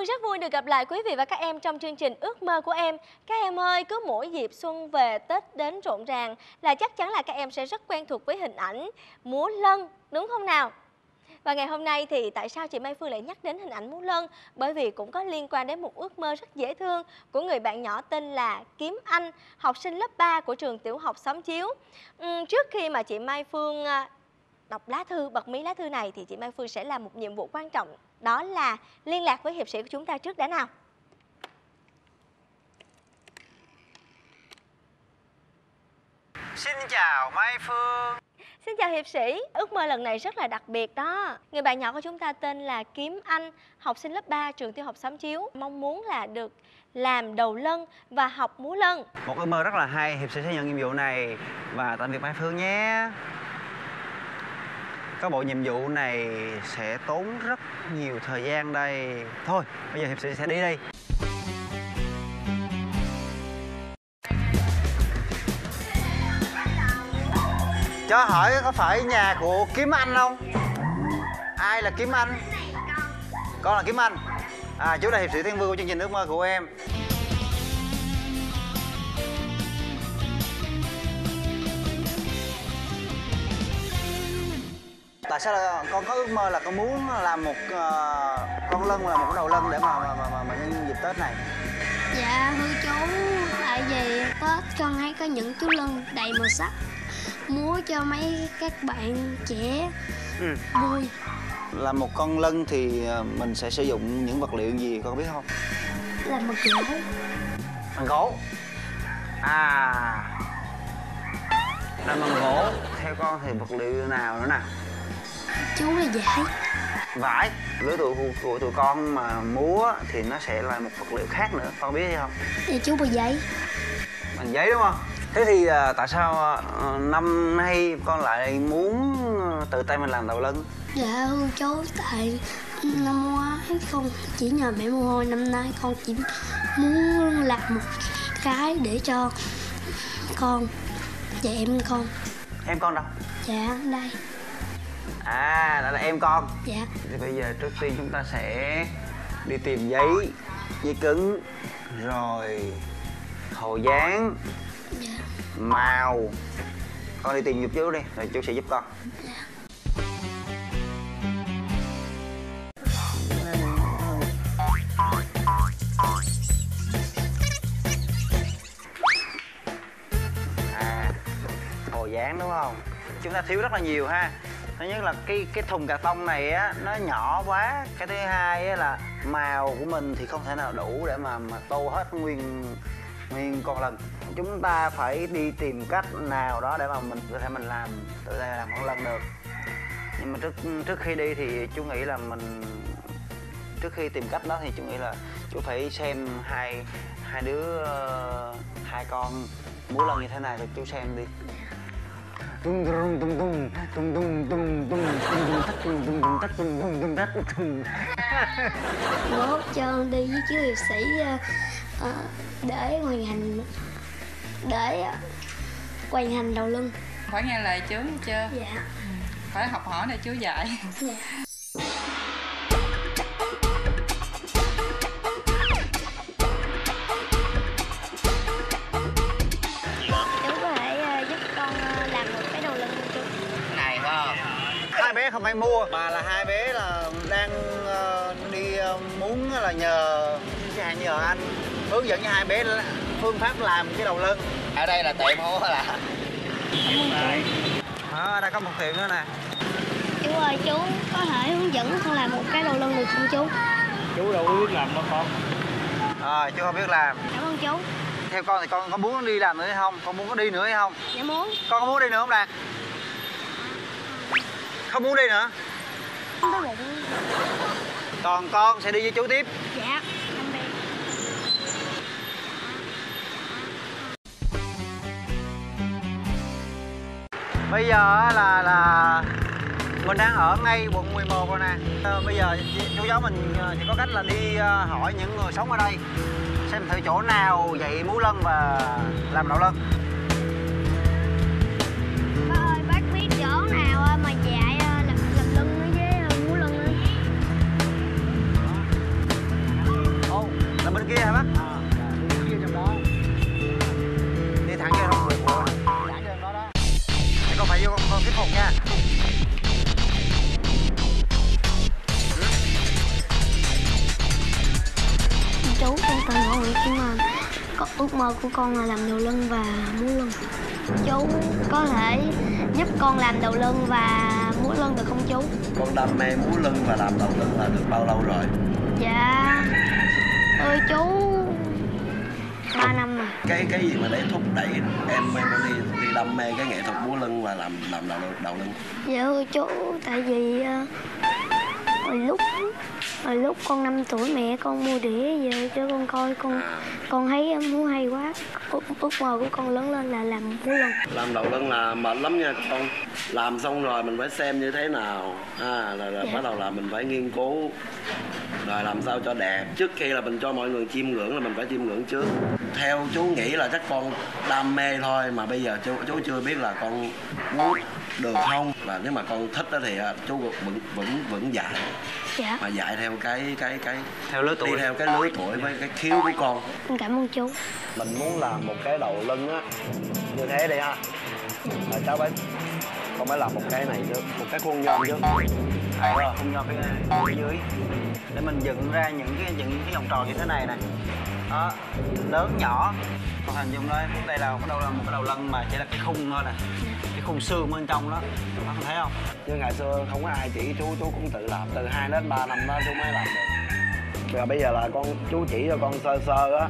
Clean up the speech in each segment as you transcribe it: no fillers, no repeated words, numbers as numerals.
Phương rất vui được gặp lại quý vị và các em trong chương trình Ước Mơ Của Em. Các em ơi, cứ mỗi dịp xuân về Tết đến rộn ràng là chắc chắn là các em sẽ rất quen thuộc với hình ảnh múa lân, đúng không nào? Và ngày hôm nay thì tại sao chị Mai Phương lại nhắc đến hình ảnh múa lân? Bởi vì cũng có liên quan đến một ước mơ rất dễ thương của người bạn nhỏ tên là Kim Anh, học sinh lớp 3 của trường tiểu học Xóm Chiếu. Trước khi mà chị Mai Phương đọc lá thư, bật mí lá thư này thì chị Mai Phương sẽ làm một nhiệm vụ quan trọng, đó là liên lạc với hiệp sĩ của chúng ta trước đã nào. Xin chào Mai Phương. Xin chào hiệp sĩ. Ước mơ lần này rất là đặc biệt đó. Người bạn nhỏ của chúng ta tên là Kim Anh, học sinh lớp 3 trường tiểu học Xóm Chiếu, mong muốn là được làm đầu lân và học múa lân. Một ước mơ rất là hay. Hiệp sĩ sẽ nhận nhiệm vụ này. Và tạm biệt Mai Phương nhé. Các bộ nhiệm vụ này sẽ tốn rất nhiều thời gian đây. Thôi, bây giờ hiệp sĩ sẽ đi đây. Cho hỏi có phải nhà của Kim Anh không? Ai là Kim Anh? Con là Kim Anh. À, chú là hiệp sĩ Thiên Vương của chương trình Ước Mơ Của Em. Tại sao là con có ước mơ là con muốn làm một con lân, là một đầu lân để mà nhân dịp Tết này? Dạ thưa chú, tại vì Tết con thấy có những chú lân đầy màu sắc múa cho mấy các bạn trẻ vui. Làm một con lân thì mình sẽ sử dụng những vật liệu gì con biết không? Làm một gỗ. Bằng gỗ. À, làm bằng gỗ. Theo con thì vật liệu nào nữa nè? Chú là vải. Vải. Lứa tuổi của tụi con mà múa thì nó sẽ là một vật liệu khác nữa, con biết không? Thì chú bằng giấy. Bằng giấy đúng không? Thế thì tại sao năm nay con lại muốn tự tay mình làm đầu lân? Dạ chú, tại năm ngoái con chỉ nhờ mẹ mua hồi, năm nay con chỉ muốn làm một cái để cho con và em con. Em con đâu? Dạ đây. À, đó là em con. Dạ. Thì bây giờ trước tiên chúng ta sẽ đi tìm giấy cứng, rồi hồ dán, dạ, màu. Con đi tìm giúp chú đi, rồi chú sẽ giúp con. Dạ. À, hồ dán đúng không? Chúng ta thiếu rất là nhiều ha. Thứ nhất là cái thùng cà tông này á, nó nhỏ quá. Cái thứ hai á là màu của mình thì không thể nào đủ để mà tô hết nguyên con lân. Chúng ta phải đi tìm cách nào đó để mà mình có thể mình làm tự tay làm con lân được. Nhưng mà trước khi đi thì chú nghĩ là mình, trước khi tìm cách đó thì chú nghĩ là chú phải xem hai con múa lân như thế này rồi chú xem đi. Tung tung tung tung tung tung tung tung tung tung tung tung. Bố cho con đi với chú hiệp sĩ để hoàn thành đầu lưng. Phải nghe lời chú chưa? Dạ. Phải học hỏi để chú dạy. Dạ. Bé không phải mua mà là hai bé là đang muốn là nhờ anh hướng dẫn cho hai bé phương pháp làm cái đầu lân. Ở đây là tiệm hô là ở đây có một tiệm nữa nè. Chú ơi, chú có thể hướng dẫn con làm một cái đầu lân được không chú? Chú đâu biết làm đâu con. À, chú không biết làm. Cảm ơn chú. Theo con thì con có muốn đi làm nữa hay không? Con muốn có đi nữa hay không? Dạ muốn. Con có muốn đi nữa không nè? Không muốn đi nữa. Còn con sẽ đi với chú tiếp. Dạ. Bây giờ là mình đang ở ngay quận 11 rồi nè. Bây giờ chú giáo mình chỉ có cách là đi hỏi những người sống ở đây xem thử chỗ nào dạy múa lân và làm đầu lân. ước mơ của con là làm đầu lân và múa lân. Chú có thể giúp con làm đầu lân và múa lân được không chú? Con đam mê múa lân và làm đầu lân là được bao lâu rồi? Dạ ơi chú 3 năm rồi. Cái gì mà để thúc đẩy em đi đam mê cái nghệ thuật múa lân và làm đầu lân? Dạ ơi chú, tại vì Hồi lúc con 5 tuổi mẹ con mua đĩa về cho con coi, con thấy múa hay quá. Ước mơ của con lớn lên là làm múa lân. Làm đầu lân là mệt lắm nha con. Làm xong rồi mình phải xem như thế nào, rồi bắt đầu là mình phải nghiên cứu, rồi làm sao cho đẹp. Trước khi là mình cho mọi người chiêm ngưỡng là mình phải chiêm ngưỡng trước. Theo chú nghĩ là chắc con đam mê thôi, mà bây giờ chú chưa biết là con muốn được không, và nếu mà con thích đó thì chú vẫn dạy. Dạ. Mà dạy theo cái theo lứa tuổi, đi theo cái lứa tuổi với cái khiếu của con. Em cảm ơn chú. Mình muốn làm một cái đầu lân á như thế đi ha, là cháu phải con phải làm một cái này trước, một cái khuôn nhôm trước. Khuôn nhôm phía dưới để mình dựng ra những cái vòng tròn như thế này nè. Đó, lớn nhỏ. Con hình dung đây, đây là bắt đầu là một cái đầu lân mà chỉ là cái khung thôi nè, cái khung xương bên trong đó, con thấy không? Chứ ngày xưa không có ai chỉ chú cũng tự làm, từ 2 đến 3 năm đó chú mới làm được. Rồi bây giờ là chú chỉ cho con sơ á,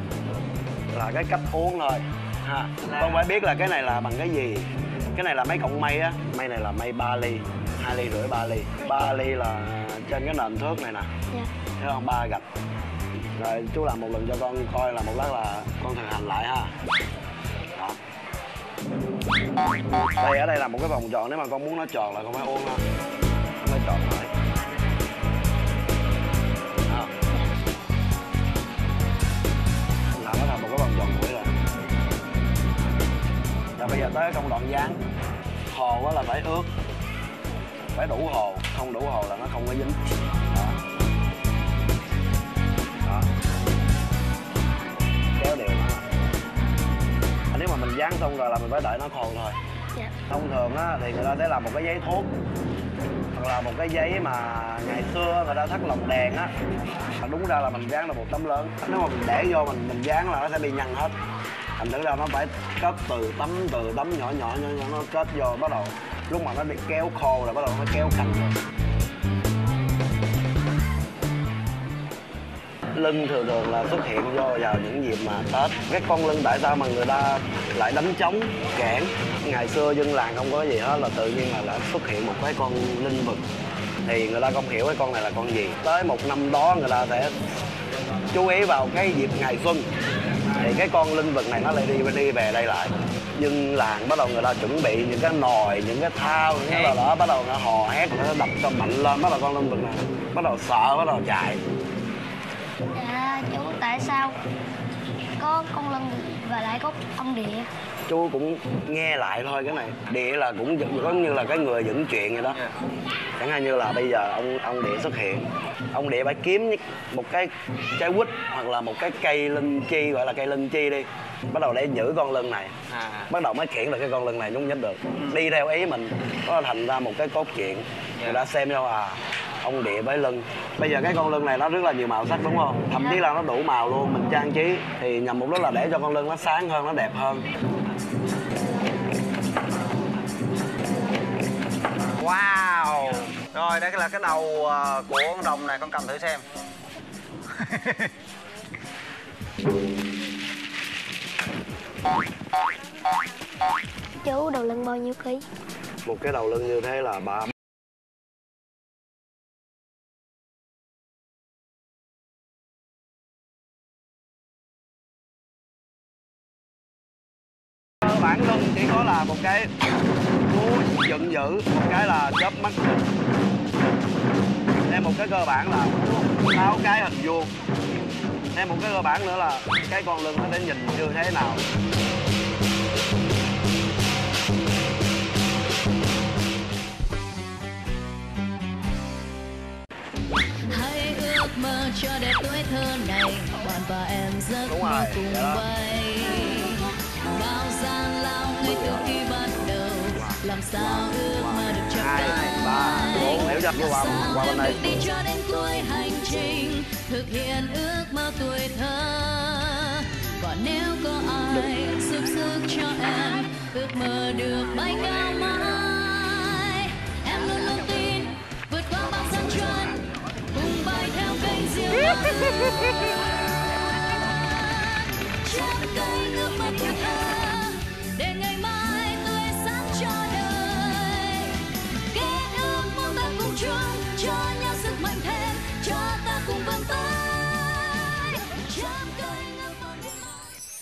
là cái cách uống thôi, ha. Con phải biết là cái này là bằng cái gì. Cái này là mấy cọng mây á, mây này là mây 3 ly, 2 ly rưỡi 3 ly. 3 ly là trên cái nền thước này nè, thấy không? 3 gạch. Rồi chú làm một lần cho con coi, là một lát là con thực hành lại ha. Đó. Đây, ở đây là một cái vòng tròn, nếu mà con muốn nó tròn là con phải ôm ha. Con phải tròn lại. Đó. Làm nó thành một cái vòng tròn cuối rồi. Rồi bây giờ tới công đoạn dán. Hồ đó là phải ướt. Phải đủ hồ, không đủ hồ là nó không có dính. Đó. Kéo đều mà. Nếu mà mình dán xong rồi là mình phải đợi nó khô thôi. Dạ. Thông thường á thì người ta sẽ làm một cái giấy thuốc, hoặc là một cái giấy mà ngày xưa người ta thắt lồng đèn á, đúng ra là mình dán là một tấm lớn. Nếu mà mình để vô mình dán là nó sẽ bị nhăn hết, thành thử ra nó phải cất từ tấm nhỏ nó kết vô, bắt đầu lúc mà nó bị kéo khô rồi bắt đầu nó kéo cành rồi. Lưng thường là xuất hiện do vào những dịp mà Tết. Cái con lưng tại sao mà người ta lại đánh trống, kẽn? Ngày xưa dân làng không có gì hết, là tự nhiên là đã xuất hiện một cái con linh vật. Thì người ta không hiểu cái con này là con gì. Tới một năm đó người ta sẽ chú ý vào cái dịp ngày xuân, thì cái con linh vật này nó lại đi về đây lại. Dân làng bắt đầu người ta chuẩn bị những cái nồi, những cái thao, những cái đó, bắt đầu nó hò hét, nó đập cho mạnh lên, bắt đầu con linh vật này bắt đầu sợ, bắt đầu chạy. Dạ chú, tại sao có con lân và lại có ông địa? Chú cũng nghe lại thôi, cái này địa là cũng giống như là cái người dẫn chuyện vậy đó. Chẳng hạn như là bây giờ ông địa xuất hiện, ông địa phải kiếm một cái trái quýt hoặc là một cái cây linh chi, gọi là cây linh chi đi, bắt đầu để giữ con lân này, bắt đầu mới khiển được cái con lân này nhúng nhích được, đi theo ý mình, nó thành ra một cái cốt truyện. Người ta xem nhau ông địa với lưng. Bây giờ cái con lưng này nó rất là nhiều màu sắc đúng không? Thậm chí là nó đủ màu luôn, mình trang trí thì nhằm mục đích là để cho con lưng nó sáng hơn, nó đẹp hơn. Wow. Rồi đây là cái đầu của con đồng này, con cầm thử xem. Chú, đầu lưng bao nhiêu ký? Một cái đầu lưng như thế là 3. Bản lưng chỉ có là một cái cú dựng giữ, một cái là chớp mắt, thêm một cái cơ bản là 6 cái hình vuông, thêm một cái cơ bản nữa là cái con lưng nó để nhìn như thế nào. Hãy ước mơ cho đẹp tuổi thơ này, bạn và em giấc mơ cùng bay. Bao gian lao ngay từ khi bắt đầu, làm sao ước mơ được chạm tay, làm sao được đi cho đến cuối hành trình, thực hiện ước mơ tuổi thơ. Còn nếu có ai giúp sức cho em ước mơ được bay cao mãi. Em luôn luôn tin vượt qua bao gian truân, cùng bay theo cánh diều mãi. Trên cánh ước mơ của em, để ngày mai tươi sáng cho đời. Kết ước mong ta cùng chung, cho nhau sức mạnh thêm, cho ta cùng vươn tới.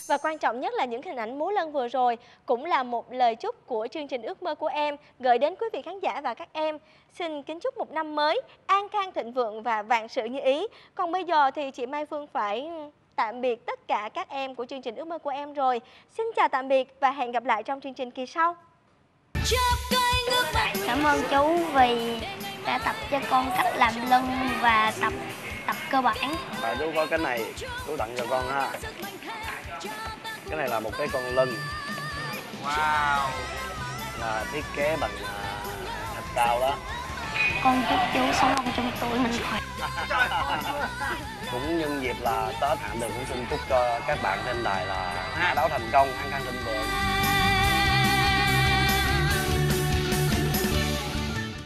Và quan trọng nhất là những hình ảnh múa lân vừa rồi cũng là một lời chúc của chương trình Ước Mơ Của Em gửi đến quý vị khán giả và các em. Xin kính chúc một năm mới an khang thịnh vượng và vạn sự như ý. Còn bây giờ thì chị Mai Phương phải tạm biệt tất cả các em của chương trình Ước Mơ Của Em rồi. Xin chào tạm biệt và hẹn gặp lại trong chương trình kỳ sau. Cảm ơn chú vì đã tập cho con cách làm lân và tập cơ bản. À, chú có cái này chú tặng cho con ha. Cái này là một cái con lân. Wow. Là thiết kế bằng thạch cao đó. Con chúc chú sống long trong tuổi mình khỏe. Cũng nhân dịp là Tết, Hạnh Đường cũng xin chúc cho các bạn trên đài là phá đấu thành công, an khang thịnh vượng.